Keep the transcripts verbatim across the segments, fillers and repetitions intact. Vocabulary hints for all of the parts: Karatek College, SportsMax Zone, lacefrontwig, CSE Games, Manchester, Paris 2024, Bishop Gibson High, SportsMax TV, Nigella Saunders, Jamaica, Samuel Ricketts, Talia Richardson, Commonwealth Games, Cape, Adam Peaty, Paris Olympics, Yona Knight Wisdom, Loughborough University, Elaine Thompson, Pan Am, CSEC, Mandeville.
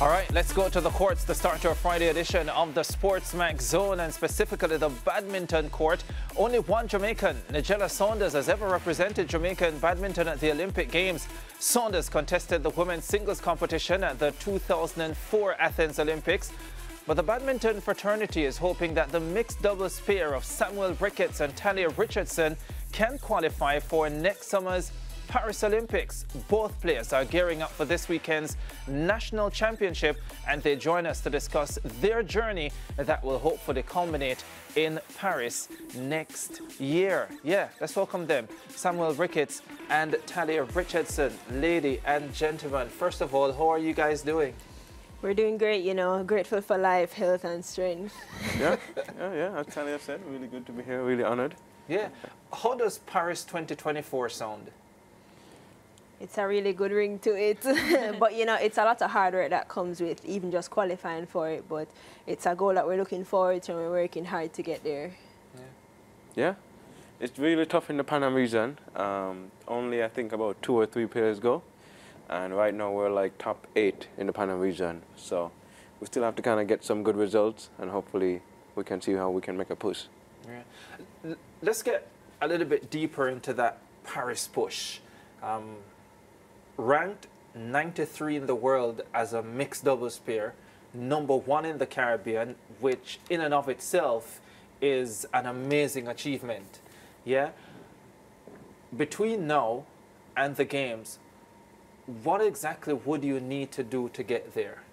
All right, let's go to the courts to start our Friday edition of the SportsMax Zone, and specifically the badminton court. Only one Jamaican, Nigella Saunders, has ever represented Jamaica in badminton at the Olympic Games. Saunders contested the women's singles competition at the two thousand four Athens Olympics. But the badminton fraternity is hoping that the mixed doubles pair of Samuel Ricketts and Talia Richardson can qualify for next summer's Paris Olympics. Both players are gearing up for this weekend's national championship, and they join us to discuss their journey that will hopefully culminate in Paris next year. Yeah, let's welcome them, Samuel Ricketts and Talia Richardson. Lady and gentlemen, first of all, how are you guys doing? We're doing great, you know, grateful for life, health and strength. Yeah, yeah, yeah, as Talia said, really good to be here, really honored. Yeah, how does Paris twenty twenty-four sound? It's a really good ring to it, but you know, it's a lot of hard work that comes with even just qualifying for it, but it's a goal that we're looking forward to and we're working hard to get there. Yeah, yeah. It's really tough in the Pan Am region. Um, only I think about two or three players go, and right now we're like top eight in the Pan Am region, so we still have to kind of get some good results and hopefully we can see how we can make a push. Yeah. Let's get a little bit deeper into that Paris push. Um, Ranked ninety-three in the world as a mixed doubles pair, number one in the Caribbean, which in and of itself is an amazing achievement. Yeah. Between now and the games, what exactly would you need to do to get there?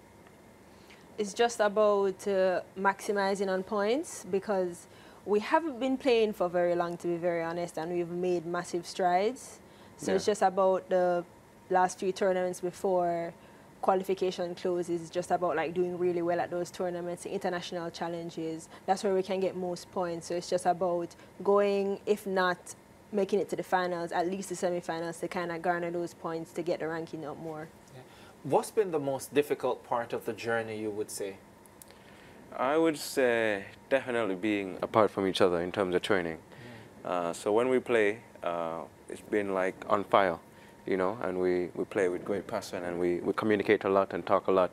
It's just about uh, maximizing on points, because we haven't been playing for very long, to be very honest, and we've made massive strides. So yeah, it's just about the last few tournaments before qualification closes, just about like doing really well at those tournaments, the international challenges. That's where we can get most points. So it's just about going, if not making it to the finals, at least the semifinals, to kind of garner those points to get the ranking up more. Yeah. What's been the most difficult part of the journey, you would say? I would say definitely being apart from each other in terms of training. Mm. Uh, so when we play, uh, it's been like on fire. You know, and we, we play with great passion and we, we communicate a lot and talk a lot.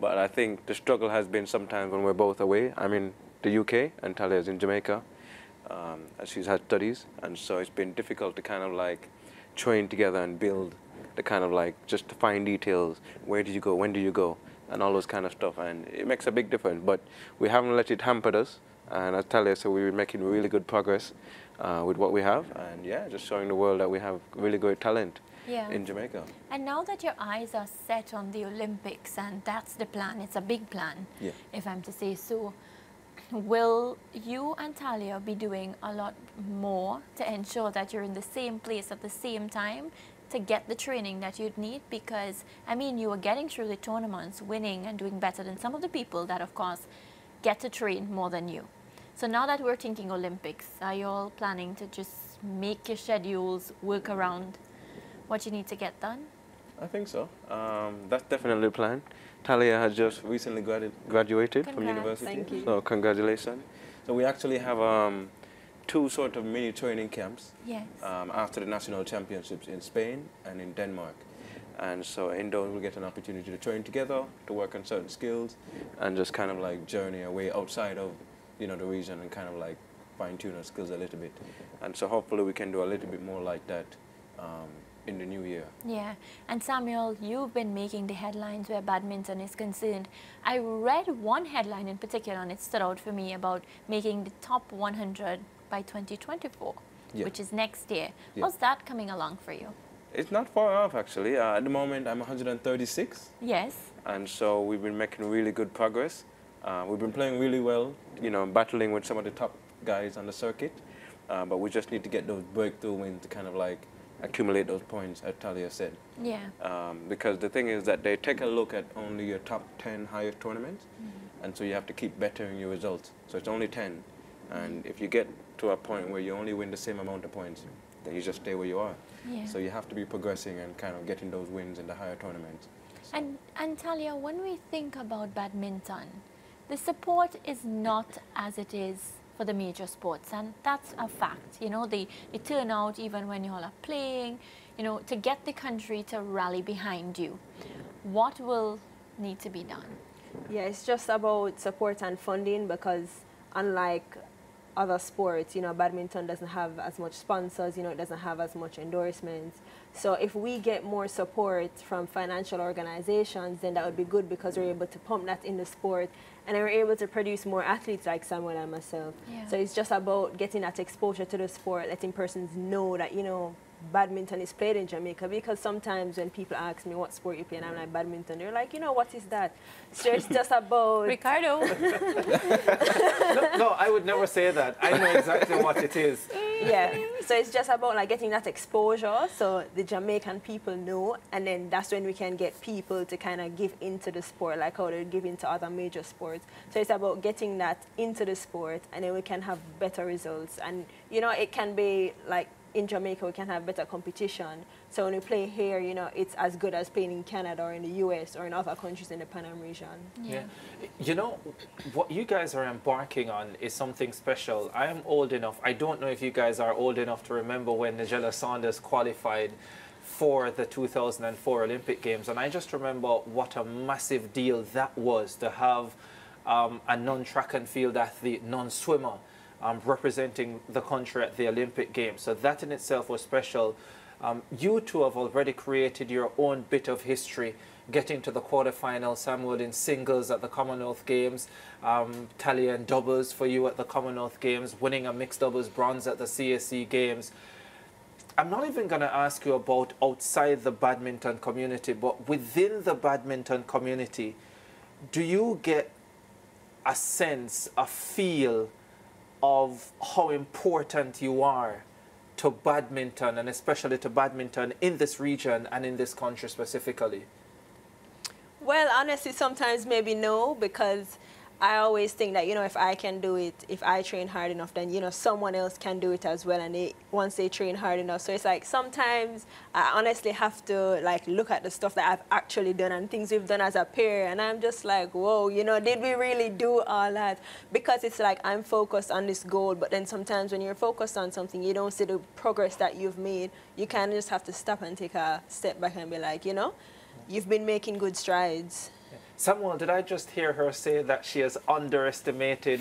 But I think the struggle has been sometimes when we're both away. I'm in the U K and Talia's in Jamaica. Um, and she's had studies, and so it's been difficult to kind of like train together and build the kind of like just to find details. Where do you go? When do you go? And all those kind of stuff. And it makes a big difference. But we haven't let it hamper us. And as Talia said, we're making really good progress uh, with what we have. And yeah, just showing the world that we have really great talent. Yeah. In Jamaica. And now that your eyes are set on the Olympics, and that's the plan, it's a big plan, yeah, if I'm to say so, will you and Talia be doing a lot more to ensure that you're in the same place at the same time to get the training that you'd need? Because, I mean, you are getting through the tournaments, winning and doing better than some of the people that, of course, get to train more than you. So now that we're thinking Olympics, are you all planning to just make your schedules work around what you need to get done? I think so. Um, that's definitely the plan. Talia has just recently gradu graduated Congrats. from university. Thank you. So congratulations. So we actually have um, two sort of mini training camps. Yes. Um, after the national championships in Spain and in Denmark. And so in those we'll get an opportunity to train together, to work on certain skills, and just kind of like journey away outside of, you know, the region and kind of like fine-tune our skills a little bit. And so hopefully we can do a little bit more like that um, in the new year. Yeah. And Samuel, you've been making the headlines where badminton is concerned. I read one headline in particular and it stood out for me about making the top one hundred by twenty twenty-four, yeah, which is next year. Yeah. How's that coming along for you? It's not far off, actually. Uh, at the moment, I'm one hundred thirty-six. Yes. And so we've been making really good progress. Uh, we've been playing really well, you know, battling with some of the top guys on the circuit. Uh, but we just need to get those breakthrough wins to kind of like accumulate those points, as Talia said. Yeah. Um, because the thing is that they take a look at only your top ten highest tournaments, mm-hmm, and so you have to keep bettering your results. So it's only ten, and if you get to a point where you only win the same amount of points, then you just stay where you are. Yeah. So you have to be progressing and kind of getting those wins in the higher tournaments. And, and Talia, when we think about badminton, the support is not as it is for the major sports, and that's a fact. You know, the, the turnout, even when you all are playing, you know, to get the country to rally behind you. What will need to be done? Yeah, it's just about support and funding, because unlike other sports, you know, badminton doesn't have as much sponsors, you know, it doesn't have as much endorsements. So if we get more support from financial organizations, then that would be good, because we're able to pump that in the sport, and then we're able to produce more athletes like Samuel and myself. Yeah. So it's just about getting that exposure to the sport, letting persons know that, you know, badminton is played in Jamaica. Because sometimes when people ask me what sport you play, and I'm like, badminton, they're like, you know, what is that? So it's just about Ricardo. no, no, I would never say that. I know exactly what it is. Yeah. So it's just about like getting that exposure, so the Jamaican people know, and then that's when we can get people to kind of give into the sport, like how they give into other major sports. So it's about getting that into the sport, and then we can have better results. And you know, it can be like, in Jamaica, we can have better competition. So when we play here, you know, it's as good as playing in Canada or in the U S or in other countries in the Pan Am region. Yeah. yeah. You know, what you guys are embarking on is something special. I am old enough. I don't know if you guys are old enough to remember when Nigella Saunders qualified for the two thousand four Olympic Games. And I just remember what a massive deal that was to have um, a non-track and field athlete, non-swimmer, Um, representing the country at the Olympic Games. So that in itself was special. Um, you two have already created your own bit of history, getting to the quarterfinal, Samuel in singles at the Commonwealth Games, um, Talia in doubles for you at the Commonwealth Games, winning a mixed doubles bronze at the C S E Games. I'm not even going to ask you about outside the badminton community, but within the badminton community, do you get a sense, a feel of how important you are to badminton, and especially to badminton in this region and in this country specifically? Well, honestly, sometimes maybe no, because I always think that, you know, if I can do it, if I train hard enough, then, you know, someone else can do it as well, and they, once they train hard enough. So it's like sometimes I honestly have to, like, look at the stuff that I've actually done and things we've done as a pair, and I'm just like, whoa, you know, did we really do all that? Because it's like I'm focused on this goal, but then sometimes when you're focused on something, you don't see the progress that you've made. You kind of just have to stop and take a step back and be like, you know, you've been making good strides. Samuel, did I just hear her say that she has underestimated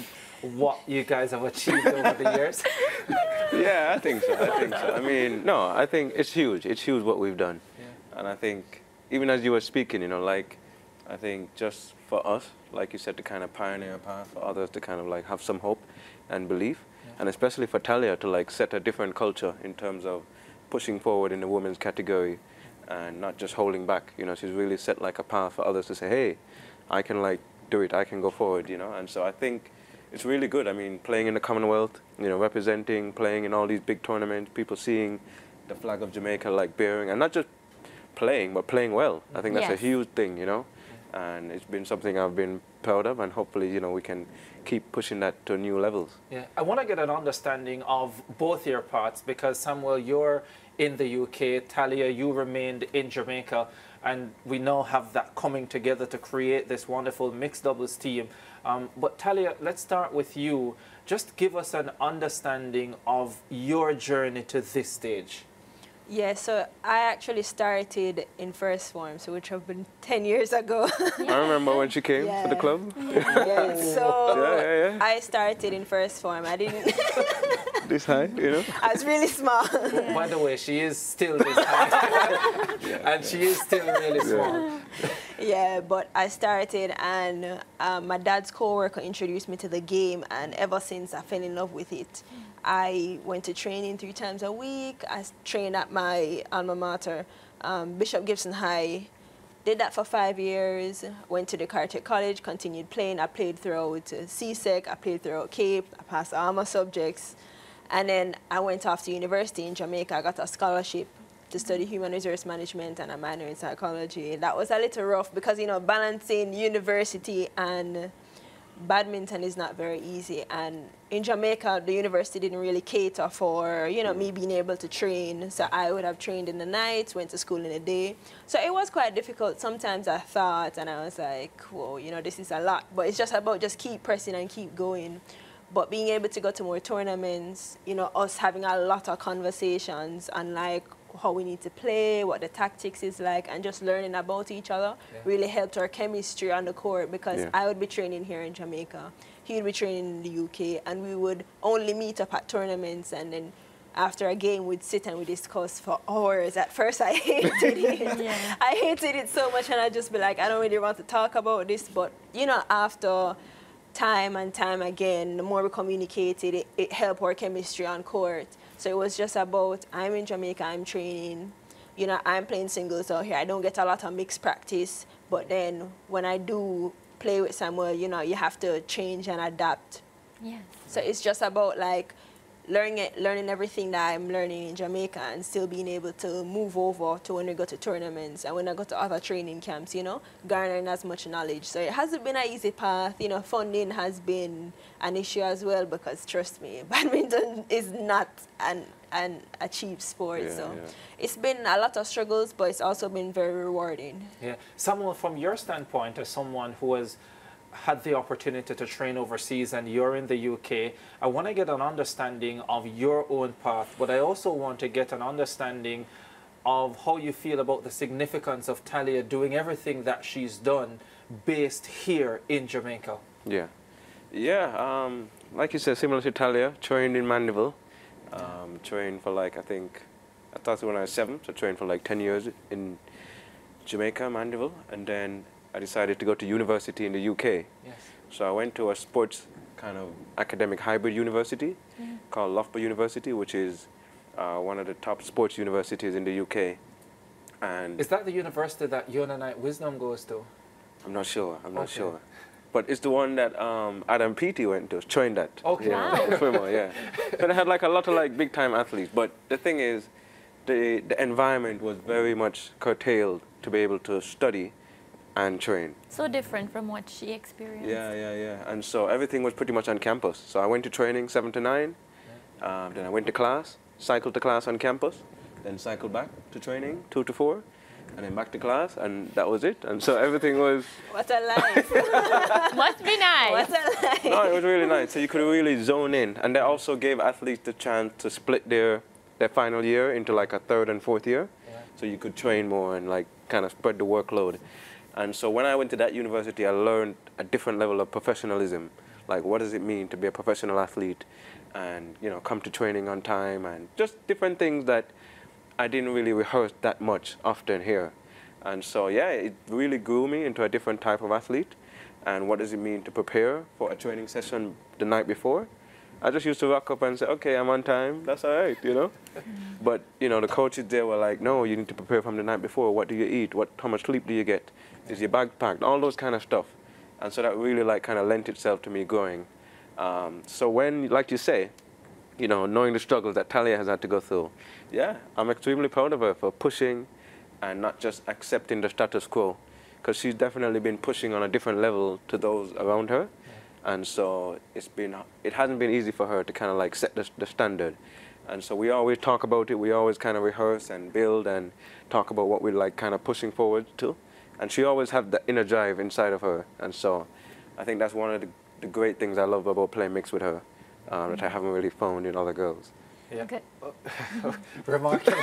what you guys have achieved over the years? Yeah, I think so. I think so. I mean, no, I think it's huge. It's huge what we've done. Yeah. And I think, even as you were speaking, you know, like, I think just for us, like you said, to kind of pioneer a path, for others to kind of like have some hope and belief, yeah. and especially for Talia to like set a different culture in terms of pushing forward in the women's category, and not just holding back. You know, she's really set like a path for others to say, hey, I can like do it, I can go forward, you know. And so I think it's really good. I mean, playing in the Commonwealth, you know, representing, playing in all these big tournaments, people seeing the flag of Jamaica like bearing, and not just playing, but playing well. I think that's yes. a huge thing, you know, and it's been something I've been proud of, and hopefully, you know, we can keep pushing that to new levels. Yeah, I want to get an understanding of both your parts, because Samuel, you're in the U K, Talia, you remained in Jamaica, and we now have that coming together to create this wonderful mixed doubles team. Um, but Talia, let's start with you. Just give us an understanding of your journey to this stage. Yeah, so I actually started in first form, so which have been ten years ago. I remember when she came yeah. to the club. Yeah, so yeah, yeah, yeah. I started in first form. I didn't... This high, you know? I was really small. Yeah. By the way, she is still this high. yeah, and yeah. she is still really small. Yeah. Yeah, but I started, and um, my dad's co-worker introduced me to the game, and ever since I fell in love with it. Mm. I went to training three times a week. I trained at my alma mater, um, Bishop Gibson High. Did that for five years, went to the Karatek College, continued playing. I played throughout C S E C, I played throughout Cape, I passed all my subjects. And then I went off to university in Jamaica. I got a scholarship to study human resource management, and a minor in psychology. That was a little rough because, you know, balancing university and badminton is not very easy, and in Jamaica the university didn't really cater for, you know, me being able to train, so I would have trained in the night, went to school in the day, so it was quite difficult. Sometimes I thought and I was like, whoa, you know, this is a lot, but it's just about just keep pressing and keep going. But being able to go to more tournaments, you know, us having a lot of conversations on like how we need to play, what the tactics is like, and just learning about each other yeah. really helped our chemistry on the court, because yeah. I would be training here in Jamaica, he would be training in the U K, and we would only meet up at tournaments, and then after a game we'd sit and we discuss for hours. At first I hated it. yeah. I hated it so much, and I'd just be like, I don't really want to talk about this, but you know, after time and time again, the more we communicated, it, it helped our chemistry on court. So it was just about, I'm in Jamaica, I'm training, you know, I'm playing singles out here. I don't get a lot of mixed practice, but then when I do play with Samuel, you know, you have to change and adapt. Yeah. So it's just about like learning it, learning everything that I'm learning in Jamaica and still being able to move over to when we go to tournaments and when I go to other training camps, you know, garnering as much knowledge. So it hasn't been an easy path. You know, funding has been an issue as well, because trust me, badminton is not an, an a cheap sport. Yeah, so yeah. it's been a lot of struggles, but it's also been very rewarding. Yeah. Someone from your standpoint, as someone who has had the opportunity to train overseas and you're in the U K, I want to get an understanding of your own path, but I also want to get an understanding of how you feel about the significance of Talia doing everything that she's done based here in Jamaica. Yeah. Yeah, um, like you said, similar to Talia, trained in Mandeville, um, trained for like, I think, I started when I was seven, so trained for like ten years in Jamaica, Mandeville, and then I decided to go to university in the U K. Yes. So I went to a sports kind of academic hybrid university yeah. called Loughborough University, which is uh, one of the top sports universities in the U K. And is that the university that Yona Knight Wisdom goes to? I'm not sure. I'm not okay. sure. But it's the one that um, Adam Peaty went to, trained at. Okay. Wow. Know, swimmer, yeah. So they had like a lot of like big-time athletes. But the thing is, the, the environment was very much curtailed to be able to study and train. So different from what she experienced. Yeah, yeah, yeah. And so everything was pretty much on campus. So I went to training seven to nine, yeah. um, then I went to class, cycled to class on campus, then cycled back to training two to four, and then back to class, and that was it. And so everything was... What a life! Must be nice! What a life! No, it was really nice. So you could really zone in. And they also gave athletes the chance to split their, their final year into like a third and fourth year. Yeah. So you could train more and like kind of spread the workload. And so when I went to that university, I learned a different level of professionalism. Like, what does it mean to be a professional athlete and, you know, come to training on time and just different things that I didn't really rehearse that much often here. And so, yeah, it really grew me into a different type of athlete. And what does it mean to prepare for a training session the night before? I just used to rock up and say, okay, I'm on time. That's all right, you know? But, you know, the coaches there were like, no, you need to prepare from the night before. What do you eat? What, how much sleep do you get? Is your bag packed? All those kind of stuff. And so that really like kind of lent itself to me growing. Um, so when, like you say, you know, knowing the struggles that Talia has had to go through, yeah, I'm extremely proud of her for pushing and not just accepting the status quo, because she's definitely been pushing on a different level to those around her. And so it's been, it hasn't been easy for her to kind of like set the, the standard. And so we always talk about it. We always kind of rehearse and build and talk about what we're like kind of pushing forward to. And she always had that inner drive inside of her. And so I think that's one of the, the great things I love about playing mix with her, um, that I haven't really found in other girls. Yeah. Okay. Remarkable.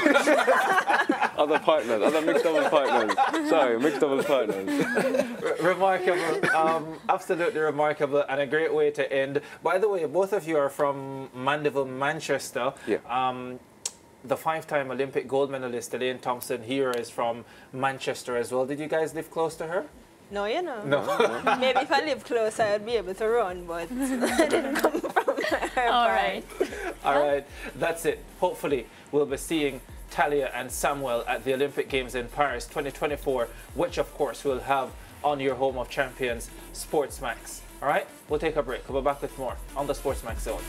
Other partners, other mixed doubles partners. Sorry, mixed doubles partners. Remarkable. Um, absolutely remarkable, and a great way to end. By the way, both of you are from Mandeville, Manchester. Yeah. Um, the five-time Olympic gold medalist Elaine Thompson here is from Manchester as well. Did you guys live close to her? No, you know. No. Maybe if I lived close, I'd be able to run, but I didn't come from her. All right. All right. That's it. Hopefully, we'll be seeing Talia and Samuel at the Olympic Games in Paris twenty twenty-four, which, of course, we'll have on your home of champions, SportsMax. All right? We'll take a break. We'll be back with more on the SportsMax Zone.